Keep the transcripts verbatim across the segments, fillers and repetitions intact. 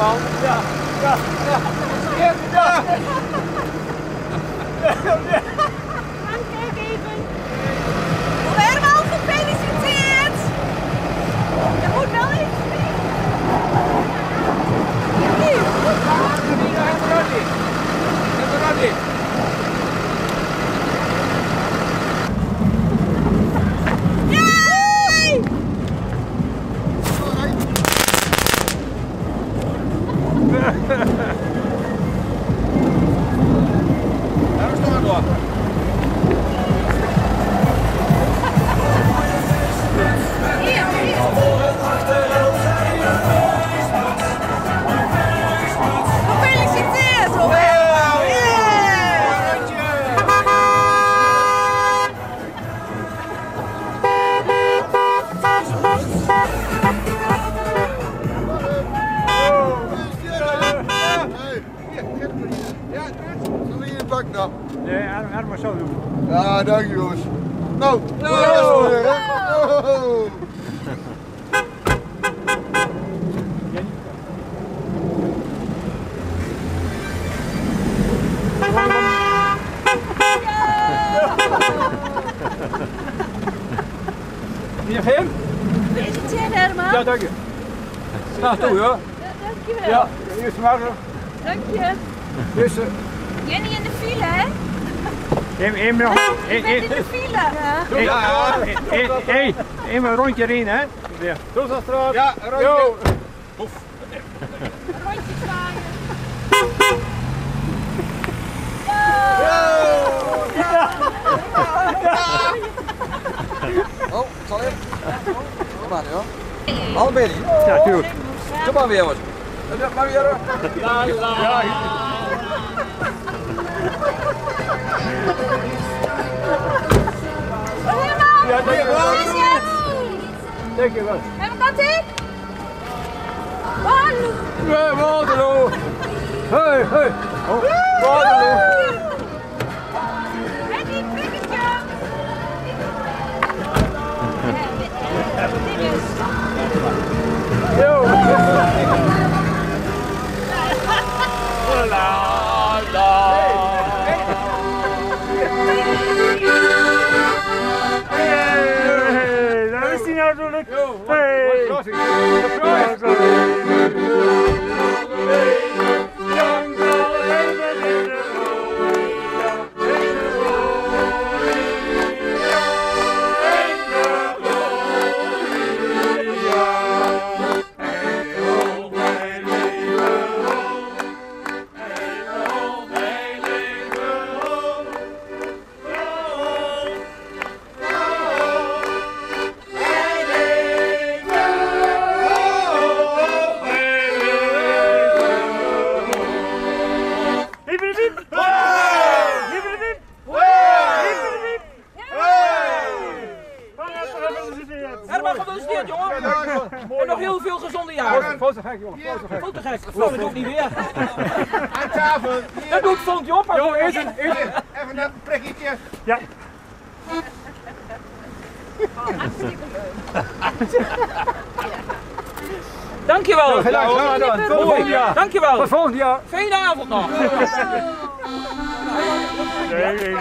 man. Ja, ja, ja. Ja, ja. Ja, ja. Kijk even. Herman, gefeliciteerd! Je moet wel even zien. Hier, goed man. Ik heb er nou. Nee, Arm maar zo doen. Ja, dank je jongens. Nou, no. No. Weer, hè? No. Hier heen? Gefeliciteerd Herman. Ja, dank je. Nou, toe, ja. Ja, dank je wel. Ja, eerst maar. Dank je. Dus, uh, jij niet in de file, hè? Eén nog. Ik ben in de file. Ja. Ja. Hé, even een rondje erin, hè? Ja. Doe dat straat. Ja, een rondje. Oef. Een rondje draaien. Oh, zal ik? Kom maar, joh. Al ben je. Ja, tuurlijk. Kom maar weer, jongens. Maar weer. La, la. Dank je wel. En wat kan ik? Waterloo! Hey, Waterloo! Hey, hey! Oh, Waterloo! En die pikketje! Dit is... Yo! Hola! En nog heel veel gezonde jaren. Voel te gek, jongen. Voel te gek. Voel ik ook niet weer. Aan tafel. Dat doet Voel je op. Jongen, eerst een... Even een prikkietje. Ja. Hartstikke leuk. Dankjewel. Dankjewel. Dankjewel. Tot volgend jaar. Fijne avond nog. Nee, nee, nee.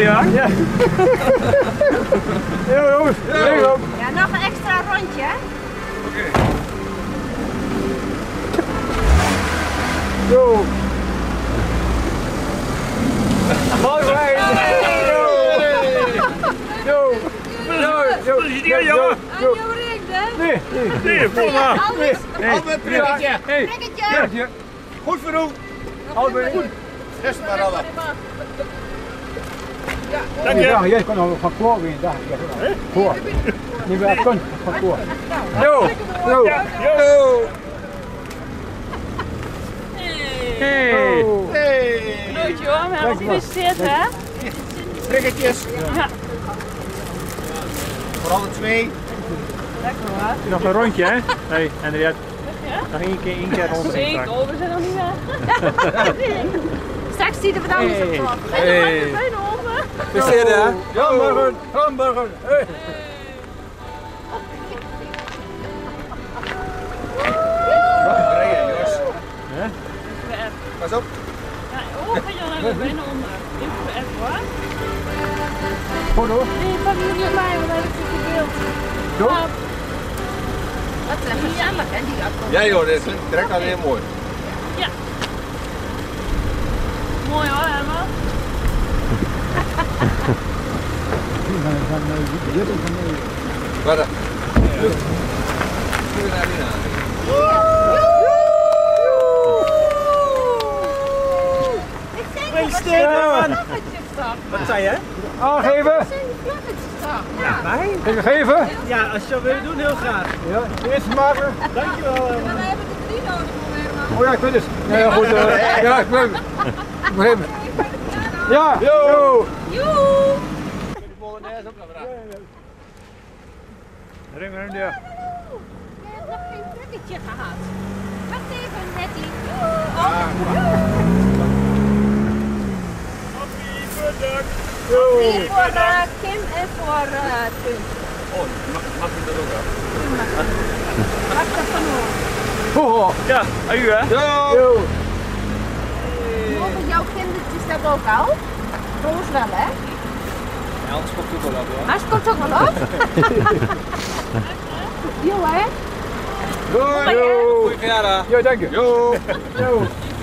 Ja? Ja. Heel jongens, heel jongens. Ja, nog een extra rondje, hè? Oké. Okay. Yo. Mooi rijden. Yo. Yo. Yo. Presenteer jongen! Aan jouw ring, hè? Nee, nee. Nee, kom maar. Albert, prikketje. Prikketje. Goed voor u. Albert, goed. Rest maar, Albert. Dank je. Jij kan nog van koor winnen, dacht ik. Koor. Niet meer kan van koor. Jo, jo, jo. Hey. Hey. Nooit joh, maar wat geïnvesteerd hè? Prikketjes. Ja. Vooral de twee. Lekker hoor. Nog een rondje hè? Hey, Henriette. Nog één keer, één keer rond. Zeker, we zijn nog niet weg. Straks zitten we dan eens op klap. Hey. En dan zijn honden. We zitten hè? Hamburger, hamburger. Hey. Pas op! Ja, oh, ga je nou weer bijna onder. Even voor F hoor. Goed hoor. Nee, pak jullie op mij, want dan heb ik ze verbeeld. Doe? Wat een gezellig hè, die afkomst. Ja joh, dit klinkt direct alleen mooi. Ja. Mooi hoor, Herman. Waar dan? Hier naar binnen. Stenen. Wat zei je? Aangeven? Ja, wij. Even geven? Ja, als je dat wil doen, heel graag. Ja, eerst maken. Dankjewel. Maar wij hebben de drie nodig voor Herman. Oh ja, ik weet het. Ja, ja, goed. Uh, ja, ik ben. Begrepen. Ja. Yo. Joe. Ring maar in de. Je hebt nog geen trucketje gehad. Wacht even, Nettie. Oh. Vier voor uh, Kim en voor uh, Tim. Oh, mag ik dat ook af? Mag ik dat van hoor? Ja, aan u hè? Ja! Mogen jouw kindertjes dat ook al? Roos wel hè? Ja, anders komt het ook wel op hoor. Anders komt het ook wel op? Jo hè? Jo! Goeie verjaardag! Jo, dank je! Jo!